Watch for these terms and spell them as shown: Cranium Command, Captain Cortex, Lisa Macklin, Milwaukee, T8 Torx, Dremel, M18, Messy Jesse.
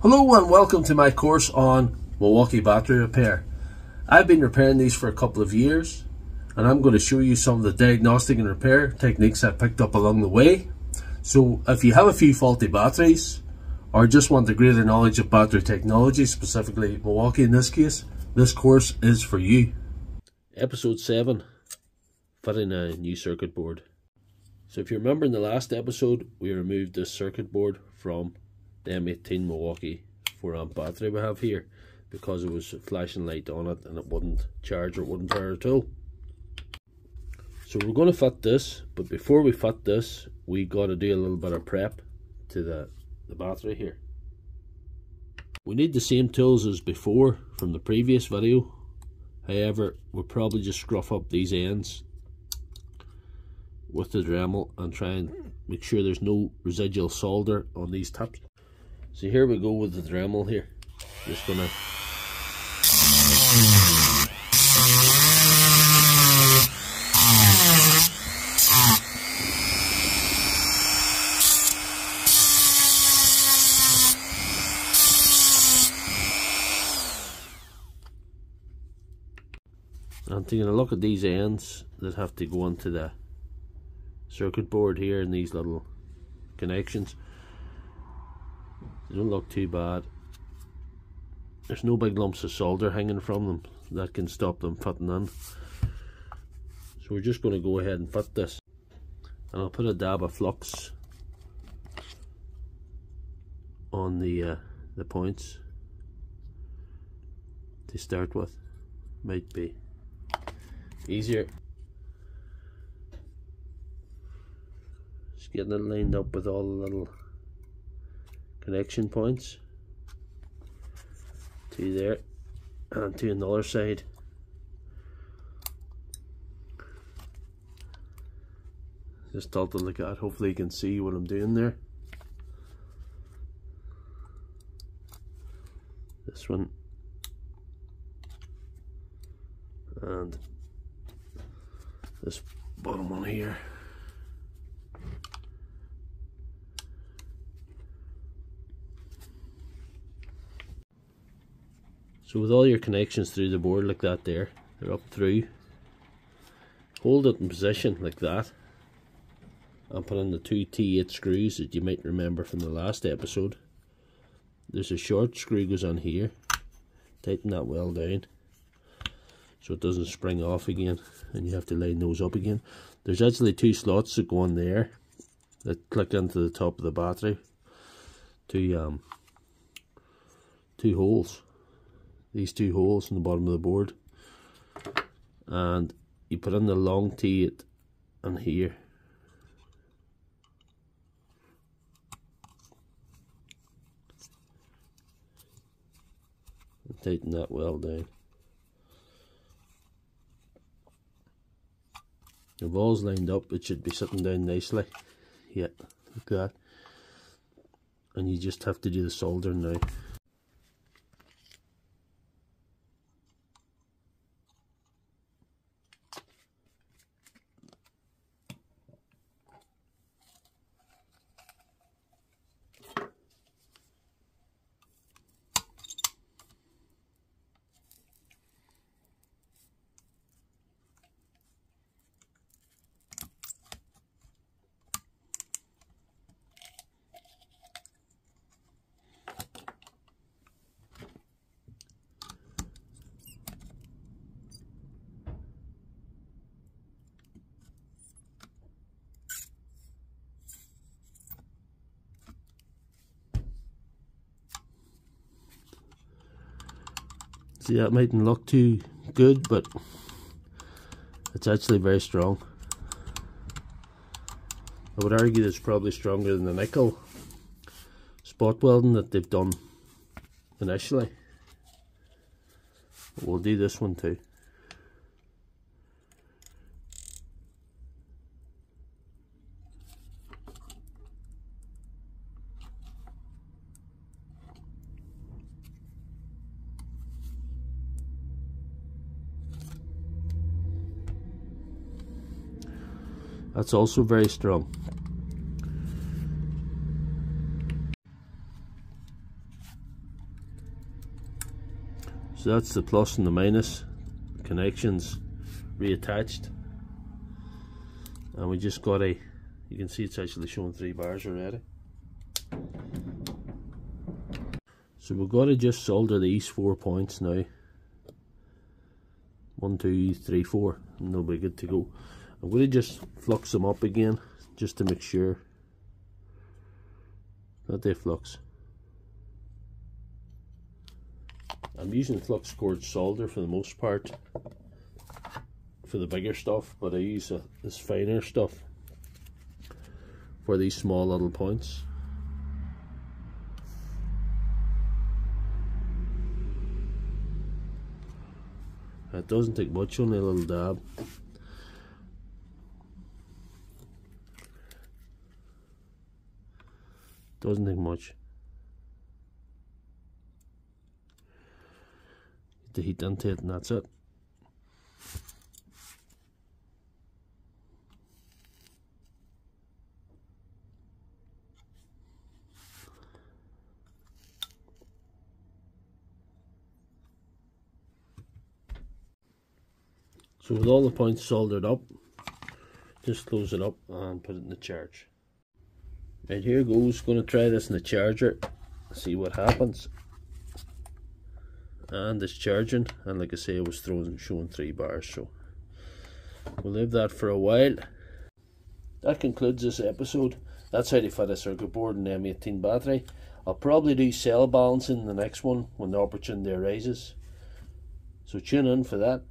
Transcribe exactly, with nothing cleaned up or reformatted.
Hello and welcome to my course on Milwaukee battery repair. I've been repairing these for a couple of years and I'm going to show you some of the diagnostic and repair techniques I picked up along the way. So if you have a few faulty batteries or just want a greater knowledge of battery technology, specifically Milwaukee in this case, this course is for you. Episode seven, fitting a new circuit board. So if you remember in the last episode we removed this circuit board from the M eighteen Milwaukee four amp battery we have here because it was a flashing light on it and it wouldn't charge or wouldn't fire at all. So we're going to fit this, but before we fit this we got to do a little bit of prep to the, the battery here. We need the same tools as before from the previous video, however we'll probably just scruff up these ends with the Dremel and try and make sure there's no residual solder on these tips. So here we go with the Dremel here. Just gonna I'm taking a look at these ends that have to go onto the circuit board here and these little connections. They don't look too bad. There's no big lumps of solder hanging from them that can stop them fitting in. So we're just going to go ahead and fit this. And I'll put a dab of flux on the uh, the points to start with. Might be easier. Just getting it lined up with all the little connection points, two there and two on the other side. Just tilted like that, hopefully you can see what I'm doing there. This one and this bottom one here. So with all your connections through the board like that there, they're up through, hold it in position like that and put in the two T eight screws that you might remember from the last episode. There's a short screw goes on here, tighten that well down so it doesn't spring off again and you have to line those up again. There's actually two slots that go on there that click into the top of the battery, two, um, two holes. These two holes in the bottom of the board, and you put in the long T eight on here and tighten that well down. The ball's lined up, it should be sitting down nicely. Yeah, like that. And you just have to do the soldering now. See, that mightn't look too good, but it's actually very strong. I would argue it's probably stronger than the nickel spot welding that they've done initially. But we'll do this one too. That's also very strong. So that's the plus and the minus connections reattached, and we just got a, you can see it's actually showing three bars already. So we've got to just solder these four points now. One, two, three, four, and they'll be good to go. I'm going to just flux them up again, just to make sure that they flux. I'm using flux cord solder for the most part for the bigger stuff, but I use a, this finer stuff for these small little points. It doesn't take much, only a little dab. Doesn't take much. Get the heat into it and that's it. So with all the points soldered up, just close it up and put it in the charge. Right, here goes, going to try this in the charger, see what happens. And it's charging, and like I say, it was throwing, showing three bars, so we'll leave that for a while. That concludes this episode. That's how to fit a circuit board and M eighteen battery. I'll probably do cell balancing in the next one when the opportunity arises, so tune in for that.